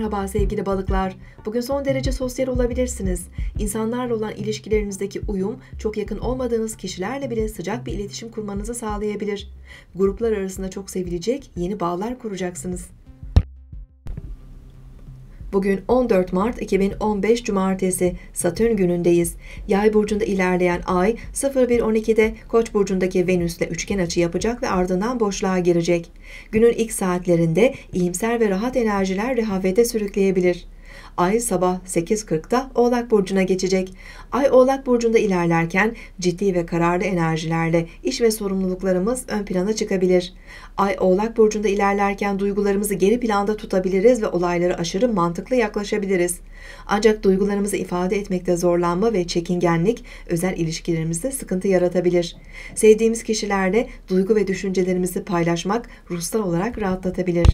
Merhaba sevgili balıklar. Bugün son derece sosyal olabilirsiniz. İnsanlarla olan ilişkilerinizdeki uyum, çok yakın olmadığınız kişilerle bile sıcak bir iletişim kurmanızı sağlayabilir. Gruplar arasında çok sevilecek yeni bağlar kuracaksınız. Bugün 14 Mart 2015 Cumartesi, Satürn günündeyiz. Yay burcunda ilerleyen ay 01:12'de Koç burcundaki Venüs'le üçgen açı yapacak ve ardından boşluğa girecek. Günün ilk saatlerinde iyimser ve rahat enerjiler rehavete sürükleyebilir. Ay sabah 8:40'da Oğlak burcuna geçecek. Ay Oğlak burcunda ilerlerken ciddi ve kararlı enerjilerle iş ve sorumluluklarımız ön plana çıkabilir. Ay Oğlak burcunda ilerlerken duygularımızı geri planda tutabiliriz ve olaylara aşırı mantıklı yaklaşabiliriz. Ancak duygularımızı ifade etmekte zorlanma ve çekingenlik özel ilişkilerimizde sıkıntı yaratabilir. Sevdiğimiz kişilerle duygu ve düşüncelerimizi paylaşmak ruhsal olarak rahatlatabilir.